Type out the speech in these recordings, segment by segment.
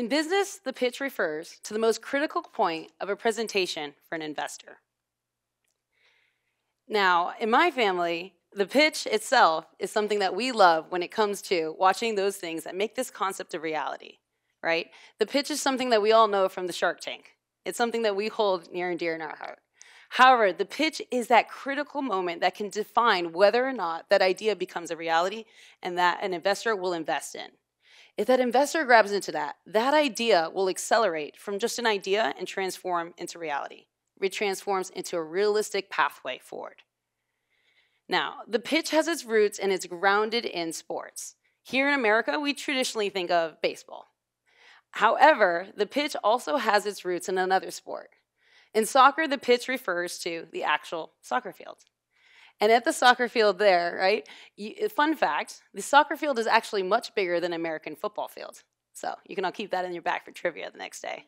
In business, the pitch refers to the most critical point of a presentation for an investor. Now, in my family, the pitch itself is something that we love when it comes to watching those things that make this concept a reality, right? The pitch is something that we all know from the Shark Tank. It's something that we hold near and dear in our heart. However, the pitch is that critical moment that can define whether or not that idea becomes a reality and that an investor will invest in. If that investor grabs into that, that idea will accelerate from just an idea and transform into reality. It transforms into a realistic pathway forward. Now, the pitch has its roots and it's grounded in sports. Here in America, we traditionally think of baseball. However, the pitch also has its roots in another sport. In soccer, the pitch refers to the actual soccer field. And at the soccer field there, right, fun fact, the soccer field is actually much bigger than American football field. So you can all keep that in your back for trivia the next day.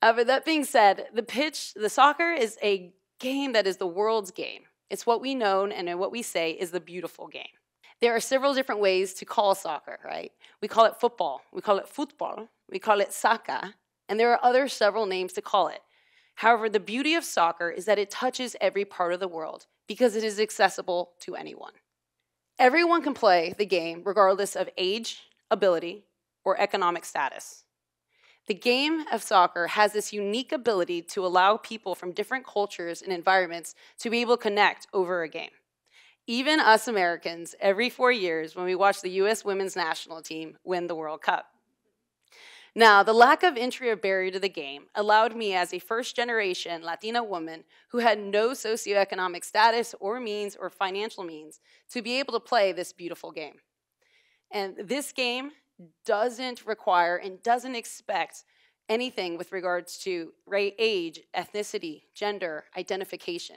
But that being said, the soccer is a game that is the world's game. It's what we know and what we say is the beautiful game. There are several different ways to call soccer, right? We call it football, we call it football, we call it soccer, and there are other several names to call it. However, the beauty of soccer is that it touches every part of the world because it is accessible to anyone. Everyone can play the game regardless of age, ability, or economic status. The game of soccer has this unique ability to allow people from different cultures and environments to be able to connect over a game. Even us Americans, every 4 years when we watch the US women's national team win the World Cup. Now, the lack of entry or barrier to the game allowed me as a first-generation Latina woman who had no socioeconomic status or means or financial means to be able to play this beautiful game. And this game doesn't require and doesn't expect anything with regards to race, age, ethnicity, gender, identification.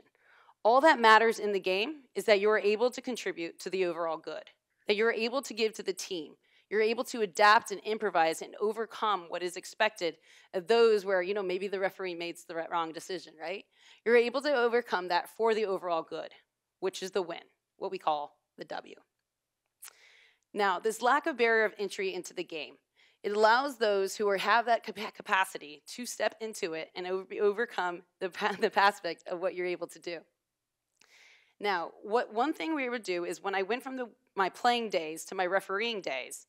All that matters in the game is that you're able to contribute to the overall good, that you're able to give to the team, you're able to adapt and improvise and overcome what is expected of those where, you know, maybe the referee made the wrong decision, right? You're able to overcome that for the overall good, which is the win, what we call the W. Now, this lack of barrier of entry into the game, it allows those who have that capacity to step into it and overcome the aspect of what you're able to do. Now, one thing we would do is when I went from my playing days to my refereeing days,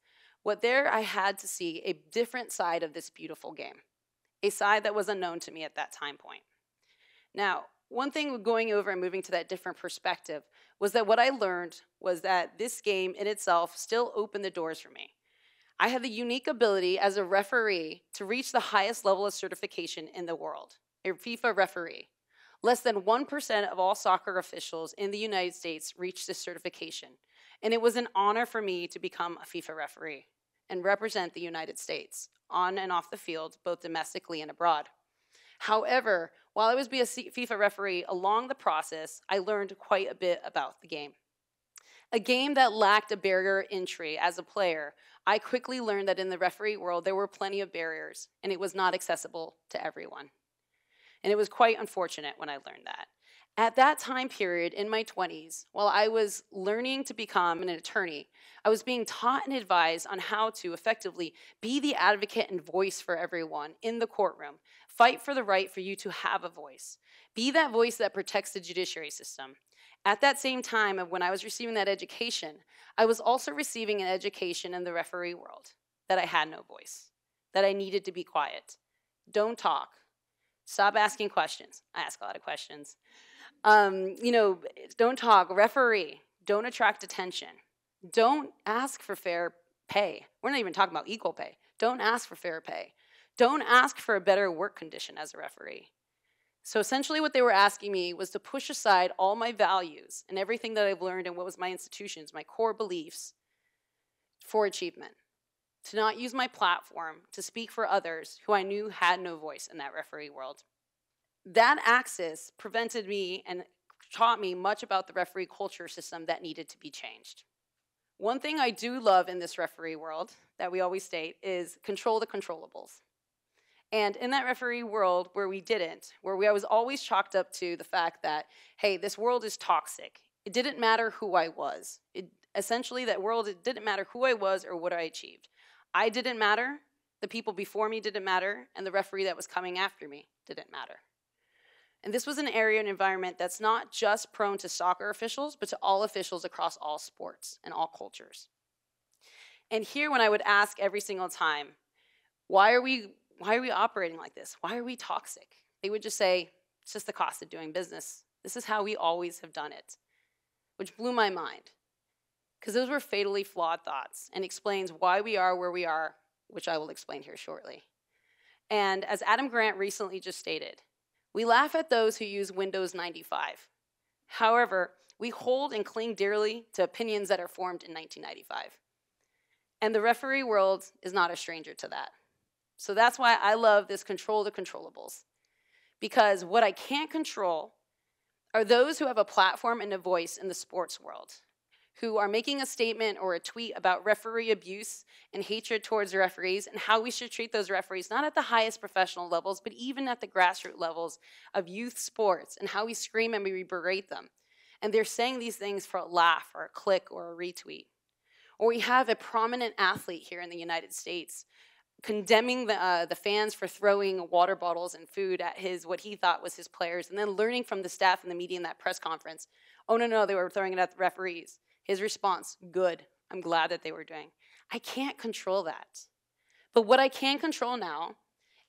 I had to see a different side of this beautiful game, a side that was unknown to me at that time point. Now, one thing going over and moving to that different perspective was that what I learned was that this game in itself still opened the doors for me. I had the unique ability as a referee to reach the highest level of certification in the world, a FIFA referee. Less than 1% of all soccer officials in the United States reached this certification, and it was an honor for me to become a FIFA referee and represent the United States on and off the field, both domestically and abroad. However, while I was being a FIFA referee, along the process, I learned quite a bit about the game. A game that lacked a barrier entry as a player, I quickly learned that in the referee world, there were plenty of barriers, and it was not accessible to everyone. And it was quite unfortunate when I learned that. At that time period, in my 20s, while I was learning to become an attorney, I was being taught and advised on how to effectively be the advocate and voice for everyone in the courtroom, fight for the right for you to have a voice, be that voice that protects the judiciary system. At that same time of when I was receiving that education, I was also receiving an education in the referee world, that I had no voice, that I needed to be quiet, don't talk, stop asking questions. I ask a lot of questions. You know, don't talk, referee, don't attract attention. Don't ask for fair pay. We're not even talking about equal pay. Don't ask for fair pay. Don't ask for a better work condition as a referee. So essentially what they were asking me was to push aside all my values and everything that I've learned and what was my institutions, my core beliefs for achievement. To not use my platform to speak for others who I knew had no voice in that referee world. That axis prevented me and taught me much about the referee culture system that needed to be changed. One thing I do love in this referee world that we always state is control the controllables. And in that referee world where we didn't, I was always chalked up to the fact that, hey, this world is toxic. It didn't matter who I was. Essentially, that world, it didn't matter who I was or what I achieved. I didn't matter, The people before me didn't matter, and the referee that was coming after me didn't matter. And this was an area and environment that's not just prone to soccer officials, but to all officials across all sports and all cultures. And here, when I would ask every single time, why are we operating like this? Why are we toxic? They would just say, it's just the cost of doing business. This is how we always have done it, which blew my mind, because those were fatally flawed thoughts and explains why we are where we are, which I will explain here shortly. And as Adam Grant recently just stated, we laugh at those who use Windows 95. However, we hold and cling dearly to opinions that are formed in 1995. And the referee world is not a stranger to that. So that's why I love this control the controllables. Because what I can't control are those who have a platform and a voice in the sports world, who are making a statement or a tweet about referee abuse and hatred towards referees and how we should treat those referees, not at the highest professional levels, but even at the grassroots levels of youth sports and how we scream and we berate them. And they're saying these things for a laugh or a click or a retweet. Or we have a prominent athlete here in the United States condemning the fans for throwing water bottles and food at what he thought was his players, and then learning from the staff and the media in that press conference, oh no, no, they were throwing it at the referees. His response, good, I'm glad that they were doing. I can't control that. But what I can control now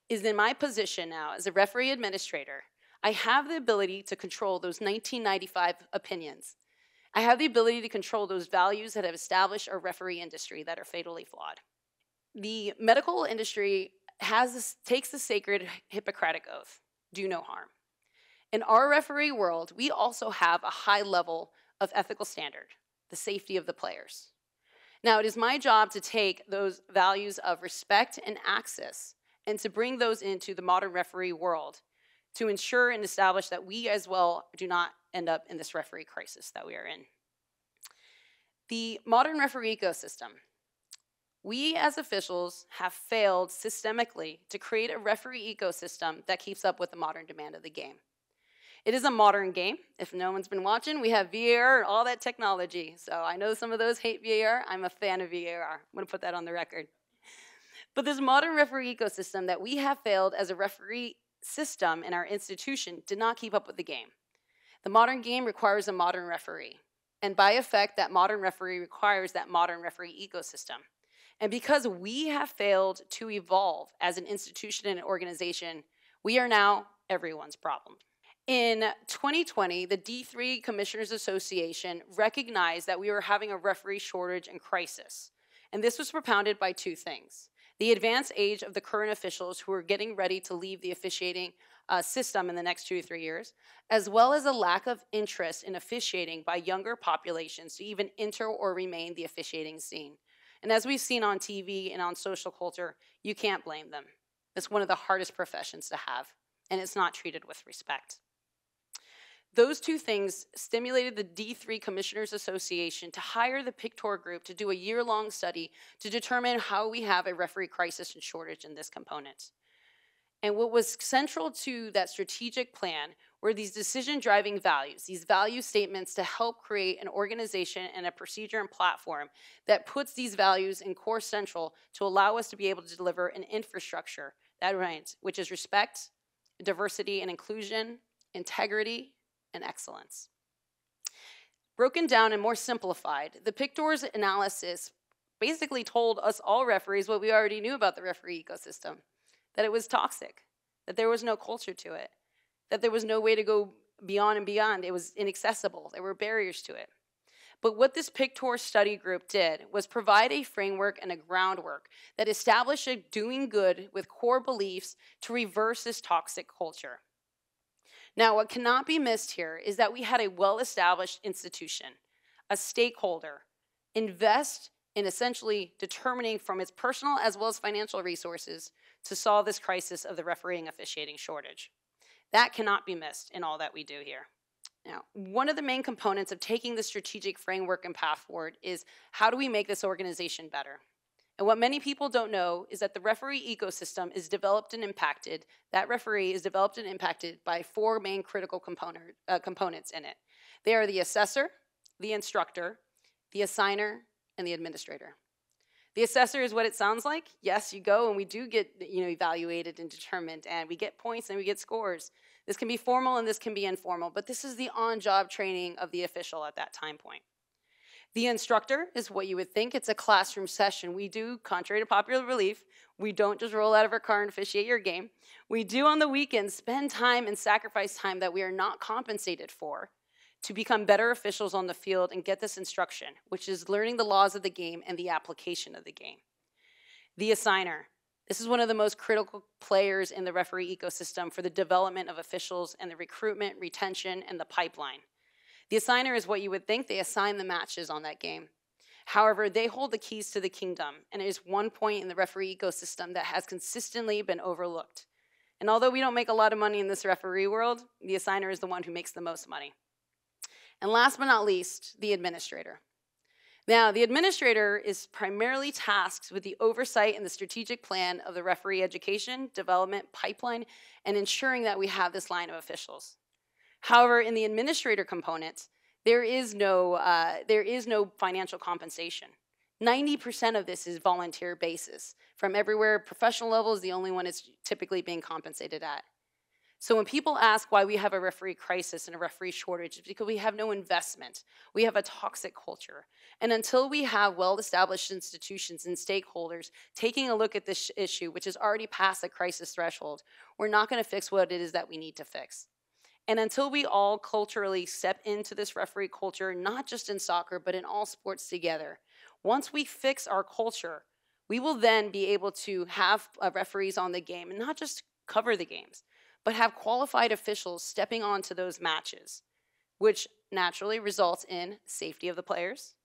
is in my position now as a referee administrator, I have the ability to control those 1995 opinions. I have the ability to control those values that have established our referee industry that are fatally flawed. The medical industry takes the sacred Hippocratic Oath, do no harm. In our referee world, we also have a high level of ethical standard, the safety of the players. Now, it is my job to take those values of respect and access and to bring those into the modern referee world to ensure and establish that we as well do not end up in this referee crisis that we are in. The modern referee ecosystem. We as officials have failed systemically to create a referee ecosystem that keeps up with the modern demand of the game. It is a modern game. If no one's been watching, we have VAR and all that technology. So I know some of those hate VAR. I'm a fan of VAR. I'm going to put that on the record. But this modern referee ecosystem that we have failed as a referee system in our institution did not keep up with the game. The modern game requires a modern referee. And by effect, that modern referee requires that modern referee ecosystem. And because we have failed to evolve as an institution and an organization, we are now everyone's problem. In 2020, the D3 Commissioners Association recognized that we were having a referee shortage and crisis. And this was propounded by two things. The advanced age of the current officials who are getting ready to leave the officiating system in the next 2 to 3 years, as well as a lack of interest in officiating by younger populations to even enter or remain the officiating scene. And as we've seen on TV and on social culture, you can't blame them. It's one of the hardest professions to have, and it's not treated with respect. Those two things stimulated the D3 Commissioners Association to hire the PICTOR group to do a year-long study to determine how we have a referee crisis and shortage in this component. And what was central to that strategic plan were these decision-driving values, these value statements to help create an organization and a procedure and platform that puts these values in core central to allow us to be able to deliver an infrastructure that ranks, which is respect, diversity and inclusion, integrity, and excellence. Broken down and more simplified, the PICTOR's analysis basically told us all referees what we already knew about the referee ecosystem, that it was toxic, that there was no culture to it, that there was no way to go beyond and beyond, it was inaccessible, there were barriers to it. But what this PICTOR study group did was provide a framework and a groundwork that established a doing good with core beliefs to reverse this toxic culture. Now, what cannot be missed here is that we had a well-established institution, a stakeholder, invest in essentially determining from its personal as well as financial resources to solve this crisis of the refereeing officiating shortage. That cannot be missed in all that we do here. Now, one of the main components of taking the strategic framework and path forward is how do we make this organization better? And what many people don't know is that the referee ecosystem is developed and impacted, that referee is developed and impacted by four main critical components in it. They are the assessor, the instructor, the assigner, and the administrator. The assessor is what it sounds like. Yes, you go and we do get evaluated and determined, and we get points and we get scores. This can be formal and this can be informal, but this is the on-job training of the official at that time point. The instructor is what you would think. It's a classroom session. We do, contrary to popular belief, we don't just roll out of our car and officiate your game. We do on the weekends spend time and sacrifice time that we are not compensated for to become better officials on the field and get this instruction, which is learning the laws of the game and the application of the game. The assigner. This is one of the most critical players in the referee ecosystem for the development of officials and the recruitment, retention, and the pipeline. The assigner is what you would think. They assign the matches on that game. However, they hold the keys to the kingdom, and it is one point in the referee ecosystem that has consistently been overlooked. And although we don't make a lot of money in this referee world, the assigner is the one who makes the most money. And last but not least, the administrator. Now, the administrator is primarily tasked with the oversight and the strategic plan of the referee education, development, pipeline, and ensuring that we have this line of officials. However, in the administrator component, there is no financial compensation. 90% of this is volunteer basis. From everywhere, professional level is the only one it's typically being compensated at. So when people ask why we have a referee crisis and a referee shortage, it's because we have no investment. We have a toxic culture. And until we have well-established institutions and stakeholders taking a look at this issue, which is already past the crisis threshold, we're not going to fix what it is that we need to fix. And until we all culturally step into this referee culture, not just in soccer, but in all sports together, once we fix our culture, we will then be able to have referees on the game and not just cover the games, but have qualified officials stepping onto those matches, which naturally results in safety of the players,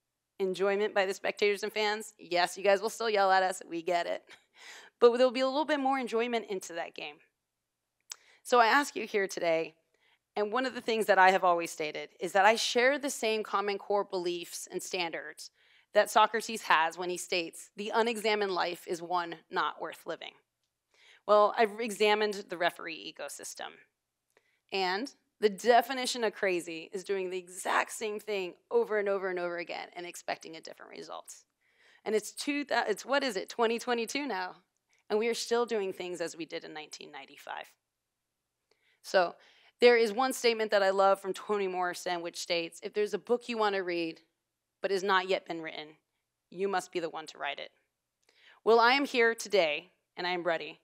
enjoyment by the spectators and fans. Yes, you guys will still yell at us. We get it. But there'll be a little bit more enjoyment into that game. So I ask you here today, and one of the things that I have always stated is that I share the same common core beliefs and standards that Socrates has when he states, the unexamined life is one not worth living. Well, I've examined the referee ecosystem. And the definition of crazy is doing the exact same thing over and over and over again and expecting a different result. And it's what is it, 2022 now? And we are still doing things as we did in 1995. So there is one statement that I love from Toni Morrison, which states, if there's a book you want to read, but has not yet been written, you must be the one to write it. Well, I am here today, and I am ready